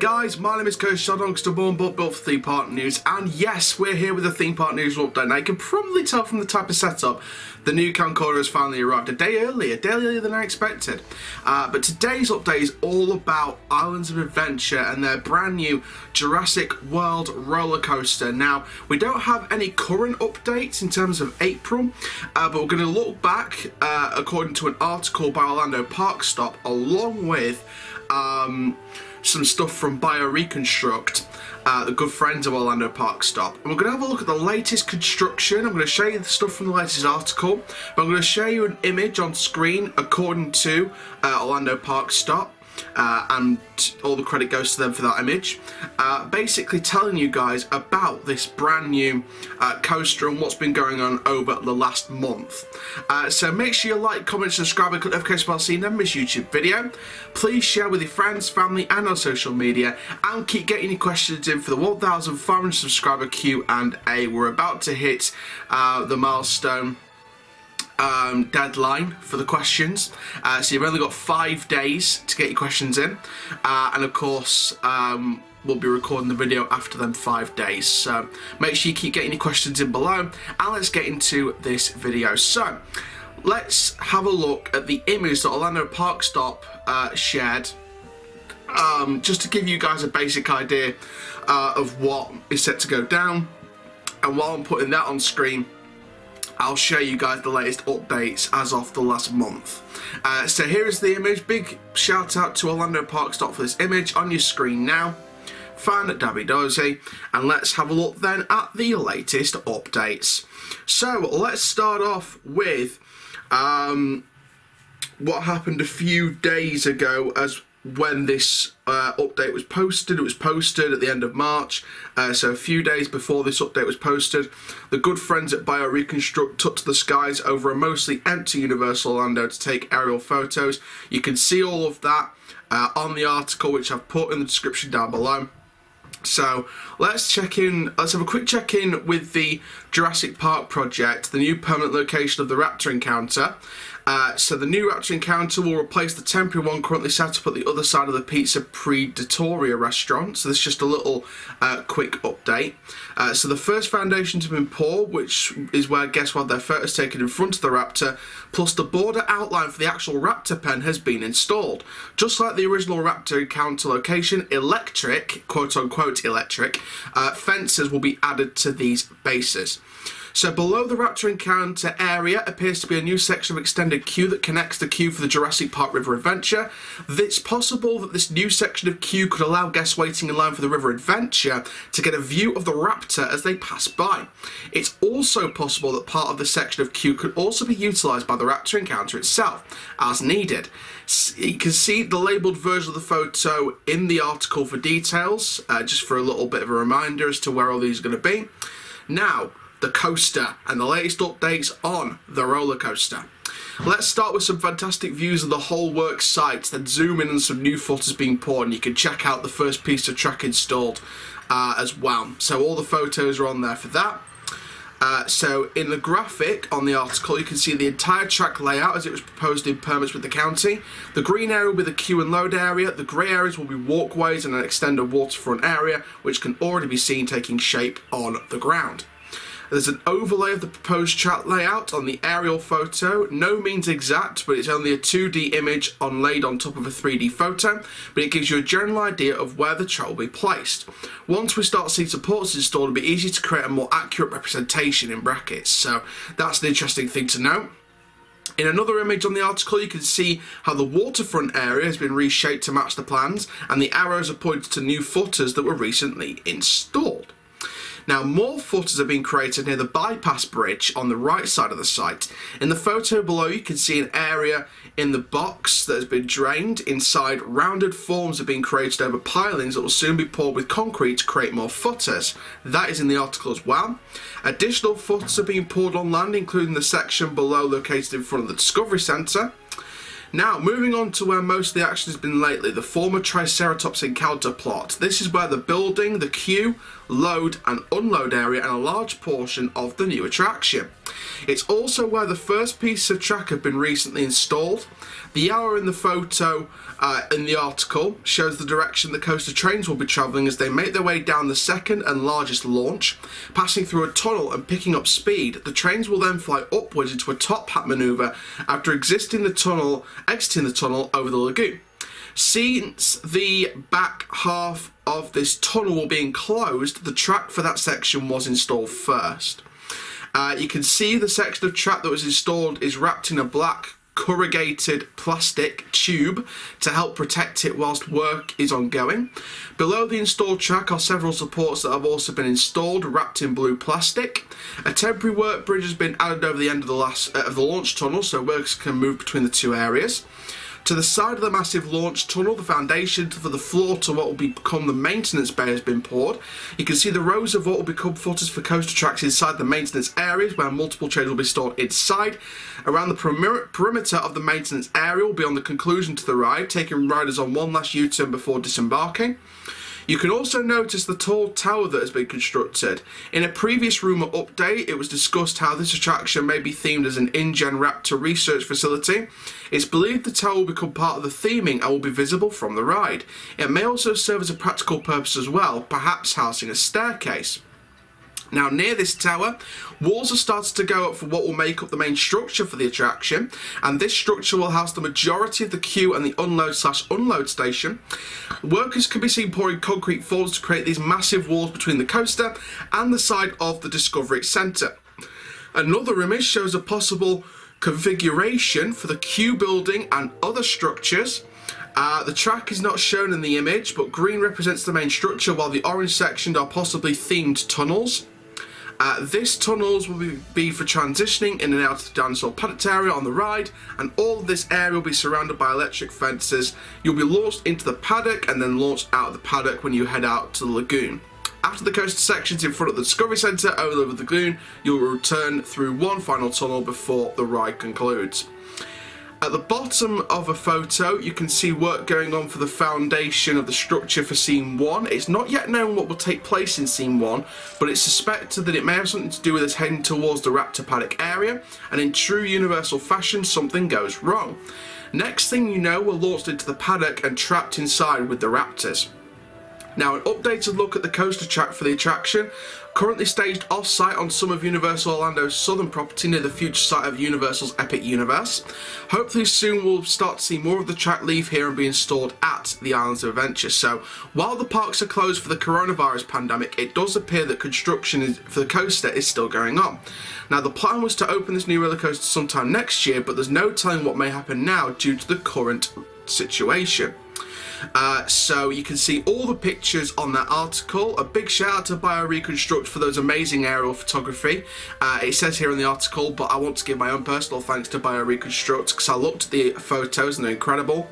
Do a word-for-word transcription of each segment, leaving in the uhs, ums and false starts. there guys, my name is Coach Chall, I'm born but built for theme park news, and yes, we're here with a theme park news update. Now you can probably tell from the type of setup, the new camcorder has finally arrived a day earlier, a day earlier than I expected. Uh, but today's update is all about Islands of Adventure and their brand new Jurassic World roller coaster. Now, we don't have any current updates in terms of April, uh, but we're going to look back, uh, according to an article by Orlando Parkstop, along with um, some stuff from Bio Reconstruct, uh, the good friends of Orlando Parkstop. And we're going to have a look at the latest construction. I'm going to show you the stuff from the latest article, but I'm going to show you an image on screen according to uh, Orlando Parkstop, uh, and all the credit goes to them for that image. Uh, basically telling you guys about this brand new uh, coaster and what's been going on over the last month. Uh, so make sure you like, comment, subscribe, and click the notification bell so you never miss a YouTube video. Please share with your friends, family, and on social media, and keep getting your questions in for the one thousand five hundred subscriber Q and A. We're about to hit uh, the milestone Um, deadline for the questions, uh, so you've only got five days to get your questions in, uh, and of course um, we'll be recording the video after them five days, so make sure you keep getting your questions in below, and let's get into this video. So let's have a look at the image that Orlando Parkstop uh, shared, um, just to give you guys a basic idea uh, of what is set to go down, and while I'm putting that on screen I'll show you guys the latest updates as of the last month. Uh, so here is the image. Big shout out to Orlando Parkstop for this image on your screen now. Fan Dabby Dozy, and let's have a look then at the latest updates. So let's start off with um, what happened a few days ago as when this uh, update was posted. It was posted at the end of March, uh, so a few days before this update was posted, the good friends at Bio Reconstruct took to the skies over a mostly empty Universal Orlando to take aerial photos. You can see all of that uh, on the article, which I've put in the description down below. So let's check in, let's have a quick check in with the Jurassic Park project, the new permanent location of the Raptor Encounter. Uh, so the new Raptor Encounter will replace the temporary one currently set up at the other side of the Pizza Predatoria restaurant. So this is just a little uh, quick update. Uh, so the first foundations have been poured, which is where guests will have their photos taken in front of the Raptor, plus the border outline for the actual Raptor pen has been installed. Just like the original Raptor Encounter location, electric, quote unquote electric, uh, fences will be added to these bases. So below the Raptor Encounter area appears to be a new section of extended queue that connects the queue for the Jurassic Park River Adventure. It's possible that this new section of queue could allow guests waiting in line for the River Adventure to get a view of the Raptor as they pass by. It's also possible that part of the section of queue could also be utilised by the Raptor Encounter itself, as needed. You can see the labelled version of the photo in the article for details, uh, just for a little bit of a reminder as to where all these are going to be. Now, the coaster and the latest updates on the roller coaster. Let's start with some fantastic views of the whole works site, then zoom in on some new footage being poured, and you can check out the first piece of track installed uh, as well. So all the photos are on there for that. Uh, so in the graphic on the article you can see the entire track layout as it was proposed in permits with the county. The green area will be the queue and load area, the grey areas will be walkways and an extended waterfront area which can already be seen taking shape on the ground. There's an overlay of the proposed track layout on the aerial photo. No means exact, but it's only a two D image on laid on top of a three D photo, but it gives you a general idea of where the track will be placed. Once we start seeing supports installed, it'll be easy to create a more accurate representation in brackets, so that's an interesting thing to note. In another image on the article you can see how the waterfront area has been reshaped to match the plans, and the arrows are pointed to new footers that were recently installed. Now, more footers have been created near the bypass bridge on the right side of the site. In the photo below, you can see an area in the box that has been drained. Inside, rounded forms have been created over pilings that will soon be poured with concrete to create more footers. That is in the article as well. Additional footers have been poured on land, including the section below located in front of the Discovery Center. Now, moving on to where most of the action has been lately, the former Triceratops encounter plot. This is where the building, the queue, load and unload area and a large portion of the new attraction. It's also where the first pieces of track have been recently installed. The hour in the photo uh, in the article shows the direction the coaster trains will be travelling as they make their way down the second and largest launch. Passing through a tunnel and picking up speed, the trains will then fly upwards into a top hat manoeuvre after exiting the tunnel, exiting the tunnel over the lagoon. Since the back half of this tunnel will be enclosed, the track for that section was installed first. Uh, you can see the section of track that was installed is wrapped in a black corrugated plastic tube to help protect it whilst work is ongoing. Below the installed track are several supports that have also been installed, wrapped in blue plastic. A temporary work bridge has been added over the end of the, last, uh, of the launch tunnel so workers can move between the two areas. To the side of the massive launch tunnel, the foundation for the floor to what will become the maintenance bay has been poured. You can see the rows of what will become footers for coaster tracks inside the maintenance areas where multiple trains will be stored inside. Around the perimeter of the maintenance area will be on the conclusion to the ride, taking riders on one last U-turn before disembarking. You can also notice the tall tower that has been constructed. In a previous rumour update, it was discussed how this attraction may be themed as an InGen Raptor research facility. It's believed the tower will become part of the theming and will be visible from the ride. It may also serve as a practical purpose as well, perhaps housing a staircase. Now, near this tower, walls have started to go up for what will make up the main structure for the attraction, and this structure will house the majority of the queue and the unload slash unload station. Workers can be seen pouring concrete forms to create these massive walls between the coaster and the side of the Discovery Center. Another image shows a possible configuration for the queue building and other structures. Uh, the track is not shown in the image, but green represents the main structure, while the orange section are possibly themed tunnels. Uh, this tunnels will be for transitioning in and out of the dinosaur paddock area on the ride, and all of this area will be surrounded by electric fences. You'll be launched into the paddock and then launched out of the paddock when you head out to the lagoon. After the coaster sections in front of the Discovery Centre over the lagoon, you'll return through one final tunnel before the ride concludes. At the bottom of a photo, you can see work going on for the foundation of the structure for Scene one. It's not yet known what will take place in Scene one, but it's suspected that it may have something to do with us heading towards the Raptor Paddock area, and in true Universal fashion, something goes wrong. Next thing you know, we're launched into the paddock and trapped inside with the raptors. Now, an updated look at the coaster track for the attraction, currently staged off-site on some of Universal Orlando's southern property near the future site of Universal's Epic Universe. Hopefully soon we'll start to see more of the track leave here and be installed at the Islands of Adventure. So, while the parks are closed for the coronavirus pandemic, it does appear that construction is, for the coaster is still going on. Now, the plan was to open this new roller coaster sometime next year, but there's no telling what may happen now due to the current situation. Uh, so you can see all the pictures on that article. A big shout out to Bio Reconstruct for those amazing aerial photography. Uh, it says here in the article, but I want to give my own personal thanks to Bio Reconstruct because I looked at the photos and they're incredible.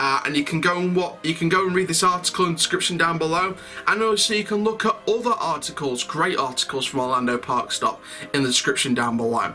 Uh, and you can go and what you can go and read this article in the description down below, and also you can look at other articles, great articles from Orlando Parkstop in the description down below.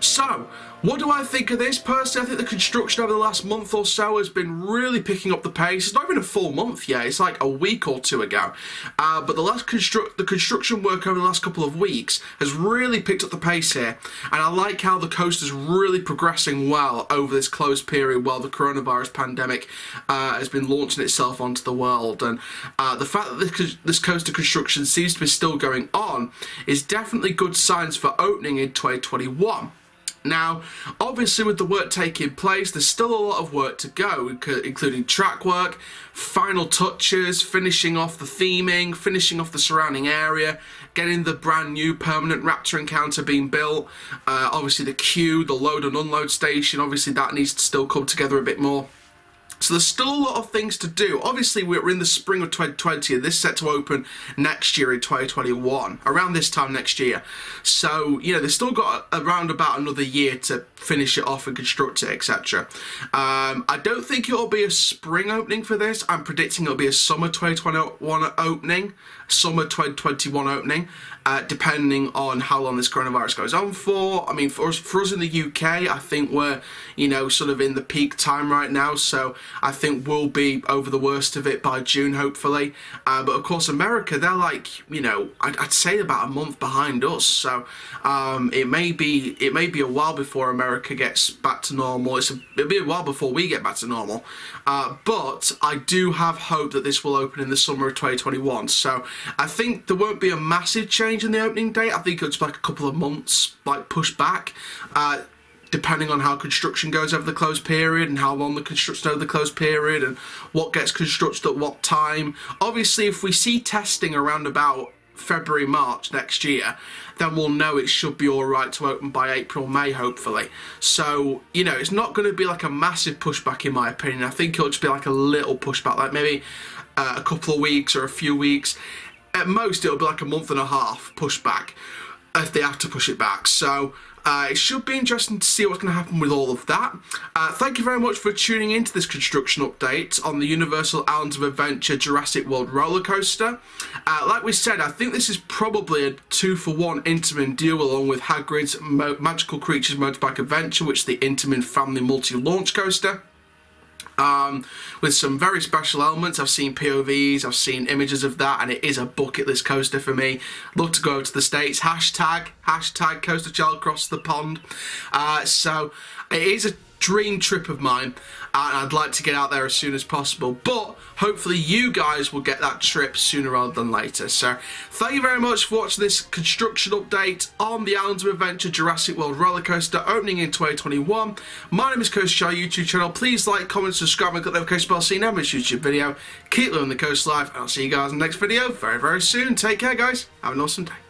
So, what do I think of this? Personally, I think the construction over the last month or so has been really picking up the pace. It's not even a full month yet, it's like a week or two ago. Uh, but the last construct the construction work over the last couple of weeks has really picked up the pace here. And I like how the coaster's really progressing well over this closed period while the coronavirus pandemic uh, has been launching itself onto the world. And uh, the fact that this coaster construction seems to be still going on is definitely good signs for opening in twenty twenty-one. Now, obviously with the work taking place, there's still a lot of work to go, including track work, final touches, finishing off the theming, finishing off the surrounding area, getting the brand new permanent Raptor Encounter being built, uh, obviously the queue, the load and unload station, obviously that needs to still come together a bit more. So there's still a lot of things to do. Obviously, we're in the spring of twenty twenty, and this is set to open next year in twenty twenty-one, around this time next year. So, you know, they've still got around about another year to finish it off and construct it, et cetera. Um, I don't think it'll be a spring opening for this. I'm predicting it'll be a summer twenty twenty-one opening, summer twenty twenty-one opening. uh, depending on how long this coronavirus goes on for. I mean, for us, for us in the U K, I think we're, you know, sort of in the peak time right now, so I think we'll be over the worst of it by June, hopefully. Uh, but of course, America, they're like, you know, I'd, I'd say about a month behind us, so um, it may be it may be a while before America gets back to normal. It's a, it'll be a while before we get back to normal. Uh, but I do have hope that this will open in the summer of twenty twenty-one. So I think there won't be a massive change in the opening date. I think it's like a couple of months, like pushed back, uh, depending on how construction goes over the closed period and how long the construction over the closed period and what gets constructed at what time. Obviously, if we see testing around about February, March next year, then we'll know it should be all right to open by April, May, hopefully. So, you know, it's not going to be like a massive pushback, in my opinion. I think it'll just be like a little pushback, like maybe uh, a couple of weeks or a few weeks. At most, it'll be like a month and a half pushback if they have to push it back. So Uh, it should be interesting to see what's going to happen with all of that. Uh, thank you very much for tuning into this construction update on the Universal Islands of Adventure Jurassic World roller coaster. Uh, like we said, I think this is probably a two for one Intamin deal, along with Hagrid's Mo Magical Creatures Motorbike Adventure, which is the Intamin family multi-launch coaster. Um, with some very special elements. I've seen P O Vs, I've seen images of that, and it is a bucket list coaster for me. Love to go to the States. Hashtag, hashtag Coaster Chall across the pond. Uh, so it is a dream trip of mine, and I'd like to get out there as soon as possible, but hopefully you guys will get that trip sooner rather than later. So thank you very much for watching this construction update on the Islands of Adventure Jurassic World roller coaster opening in twenty twenty-one. My name is Coach Chall, YouTube channel. Please like, comment, subscribe, and click the notification bell so you never miss a YouTube video. Keep living the coast life, and I'll see you guys in the next video very, very soon. Take care, guys. Have an awesome day.